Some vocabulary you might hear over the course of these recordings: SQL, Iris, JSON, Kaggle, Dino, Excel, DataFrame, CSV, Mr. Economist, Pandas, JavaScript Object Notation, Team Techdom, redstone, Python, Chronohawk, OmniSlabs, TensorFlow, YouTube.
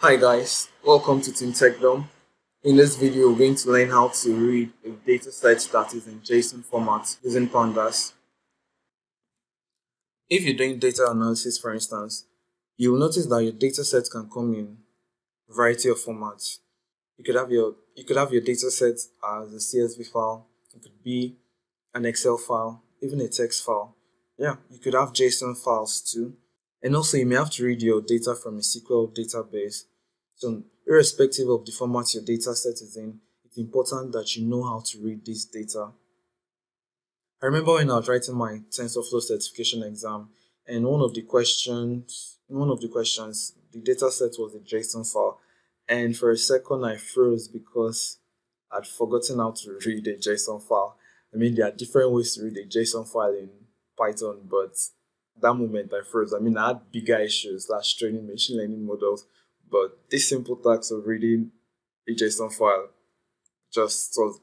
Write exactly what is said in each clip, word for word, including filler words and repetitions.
Hi guys, welcome to Team Techdom. In this video, we're going to learn how to read a data set that is in JSON format using Pandas. If you're doing data analysis, for instance, you'll notice that your data set can come in a variety of formats. You could have your you could have your data set as a C S V file, it could be an Excel file, even a text file. Yeah, you could have JSON files too. And also, you may have to read your data from a S Q L database. So, irrespective of the format your data set is in, it's important that you know how to read this data. I remember when I was writing my TensorFlow certification exam, and one of the questions, one of the questions, the data set was a JSON file, and for a second I froze because I'd forgotten how to read a JSON file. I mean, there are different ways to read a JSON file in Python, but that moment I froze. I mean, I had bigger issues, like training machine learning models, but this simple task of reading a JSON file, just so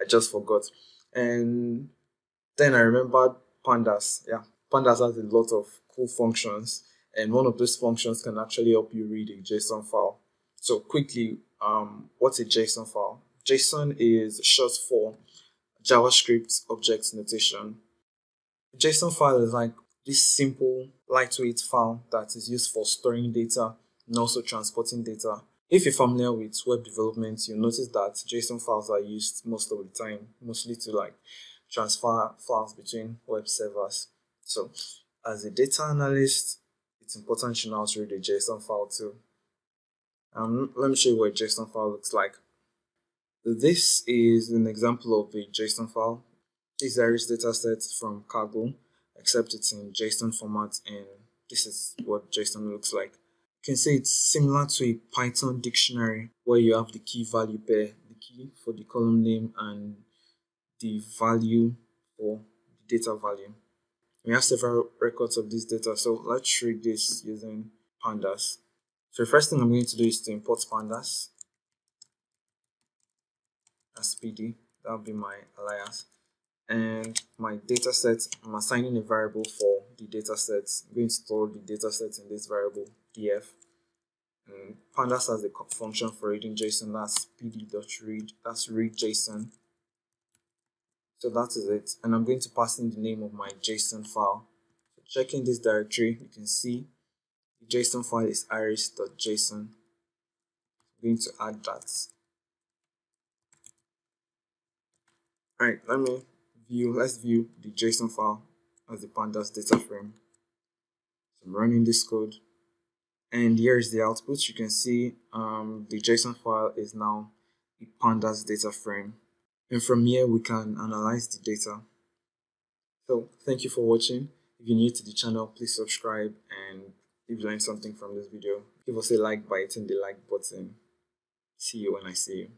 I just forgot. And then I remembered Pandas. Yeah, Pandas has a lot of cool functions, and one of those functions can actually help you read a JSON file. So quickly, um, what's a JSON file? JSON is short for JavaScript Object Notation. A JSON file is like this simple, lightweight file that is used for storing data and also transporting data. If you're familiar with web development, you'll notice that JSON files are used most of the time, mostly to like transfer files between web servers. So as a data analyst, it's important to know how to read a JSON file too. Um, let me show you what a JSON file looks like. This is an example of a JSON file. This is Iris dataset from Kaggle, except it's in JSON format, and this is what JSON looks like. You can say it's similar to a Python dictionary where you have the key value pair, the key for the column name and the value for the data value. We have several records of this data, so let's read this using Pandas. So the first thing I'm going to do is to import Pandas as P D, that'll be my alias. And my data set, I'm assigning a variable for the data set. I'm going to store the data set in this variable df. And Pandas has a function for reading JSON, that's pd.read, that's read JSON. So that is it. And I'm going to pass in the name of my JSON file. So checking this directory, you can see the JSON file is iris.json. I'm going to add that. Alright, let me View, let's view the JSON file as the Pandas data frame. So I'm running this code, and here is the output. You can see um, the JSON file is now the Pandas data frame, and from here we can analyze the data. So thank you for watching. If you're new to the channel, please subscribe, and if you learned something from this video, give us a like by hitting the like button. See you when I see you.